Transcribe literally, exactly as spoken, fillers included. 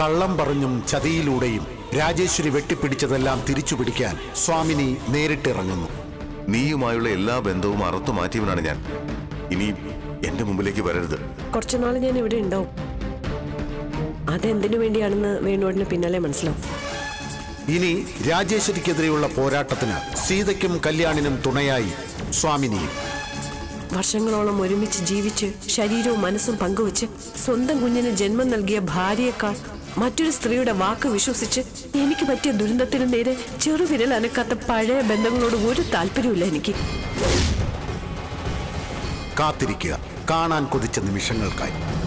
കള്ളം പറഞ്ഞും ചതിയിലൂടെയും രാജേശ്വരി വെട്ടിപ്പിടിച്ചതെല്ലാം തിരിച്ചു പിടിക്കാൻ സ്വാമിനി നേരിട്ടിറങ്ങുന്നു. നീയുമായുള്ള എല്ലാ ബന്ധവും അറുത്തു മാറ്റിയവനാണ് ഞാൻ. ഇനി എന്റെ മുമ്പിലേക്ക് വരരുത്. കുറച്ചുനാൾ ഞാൻ ഇവിടെ ഉണ്ടാവും. അതെന്തിനു വേണ്ടിയാണെന്ന് വേണുവിന് പിന്നാലെ മനസ്സിലാവും. ഇനി രാജേശ്വരിക്കെതിരെയുള്ള പോരാട്ടത്തിന് സീതയ്ക്കും കല്യാണിനും തുണയായി സ്വാമിനിയും. വർഷങ്ങളോളം ഒരുമിച്ച് ജീവിച്ച് ശരീരവും മനസ്സും പങ്കുവെച്ച് സ്വന്തം കുഞ്ഞിന് ജന്മം നൽകിയ ഭാര്യയെക്കാൾ മറ്റൊരു സ്ത്രീയുടെ വാക്ക് വിശ്വസിച്ച് എനിക്ക് പറ്റിയ ദുരന്തത്തിന് നേരെ ചെറുവിരൽ അനക്കാത്ത പഴയ ബന്ധങ്ങളോട് ഒരു താല്പര്യമില്ല എനിക്ക്. കാത്തിരിക്കുക കാണാൻ കൊതിച്ച നിമിഷങ്ങൾക്കായി.